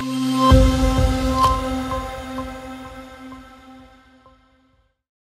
Pero no,